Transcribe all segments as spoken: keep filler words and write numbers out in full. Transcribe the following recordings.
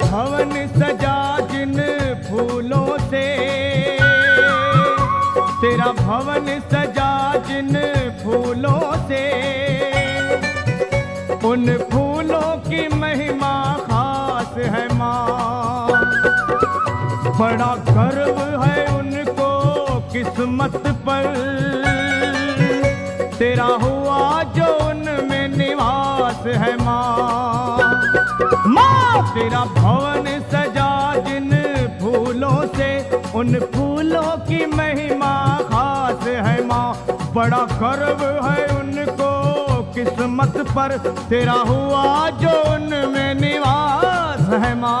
भवन सजा जिन फूलों से, तेरा भवन सजा जिन फूलों से, उन फूलों की महिमा खास है माँ। बड़ा गर्व है उनको किस्मत पर, तेरा हुआ जो उनमें निवास है माँ। माँ तेरा भवन सजा जिन फूलों से, उन फूलों की महिमा खास है माँ। बड़ा गर्व है उनको किस्मत पर, तेरा हुआ जो उनमें निवास है माँ।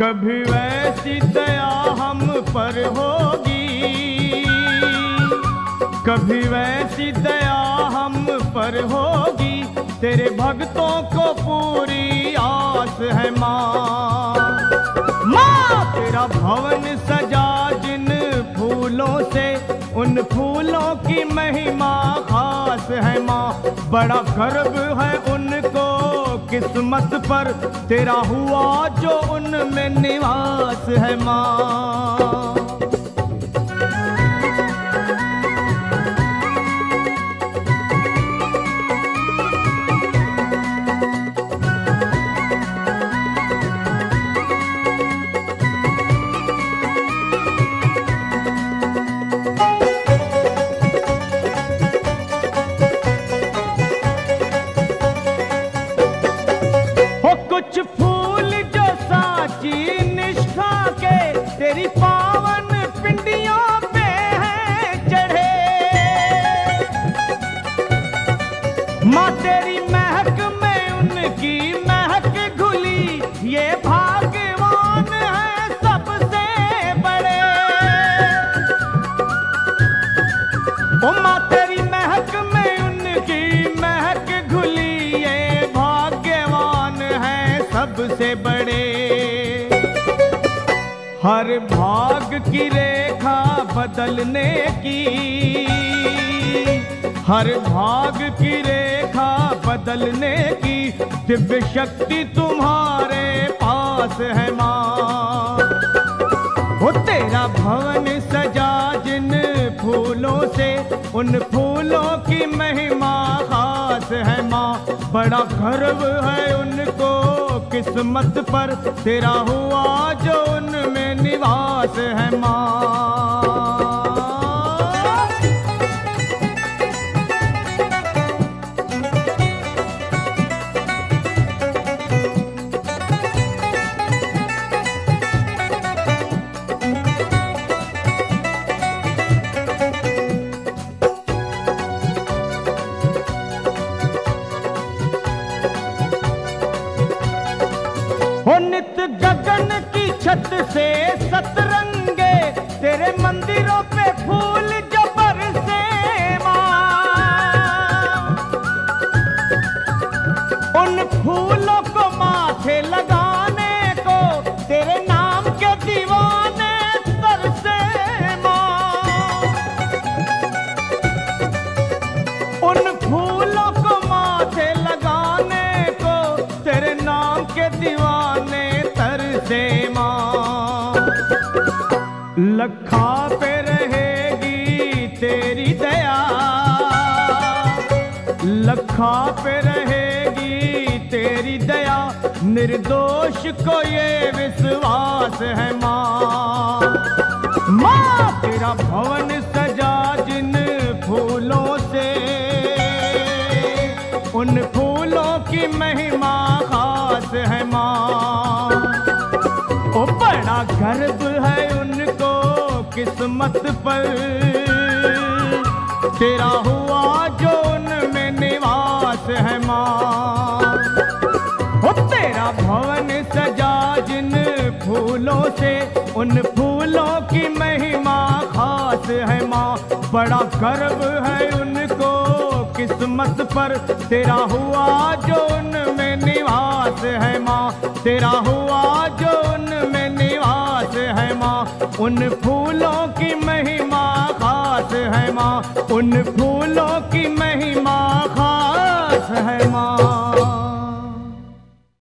कभी वैसी दया हम पर होगी, कभी वैसी दया हम पर होगी, तेरे भक्तों को पूरी आस है माँ। माँ तेरा भवन सजा जिन फूलों से, उन फूलों की महिमा खास है माँ। बड़ा गर्व है उनको किस्मत पर, तेरा हुआ जो उनमें निवास है माँ। सबसे बड़े हर भाग की रेखा बदलने की, हर भाग की रेखा बदलने की दिव्य शक्ति तुम्हारे पास है माँ। वो तेरा भवन सजा जिन फूलों से, उन फूलों की महिमा खास है माँ। बड़ा गर्व है उनको किस्मत पर, तेरा हुआ जो उनमें निवास है माँ। छत से सतरंगे तेरे मंदिरों पे फूल जो बरसे माँ। उन फूलों को माथे लगाने को तेरे नाम के दीवाने तरसे माँ। उन फूलों को माथे लगाने को तेरे नाम के दीवाने तरसे माँ। लखा पे रहेगी तेरी दया, लखा पे रहेगी तेरी दया, निर्दोष को ये विश्वास है माँ, माँ तेरा भवन सजा जिन फूलों से, उन फूलों की महिमा खास है माँ। ओ बड़ा गर्व है उनको किस्मत पर, तेरा हुआ जो उनमें निवास है माँ। तेरा भवन सजा जिन फूलों से, उन फूलों की महिमा खास है माँ। बड़ा गर्व है उनको किस्मत पर, तेरा हुआ जो उनमें निवास है माँ। तेरा हुआ जो उनमें निवास है माँ, उन फूलों की महिमा खास है माँ। उन फूलों की महिमा खास है माँ।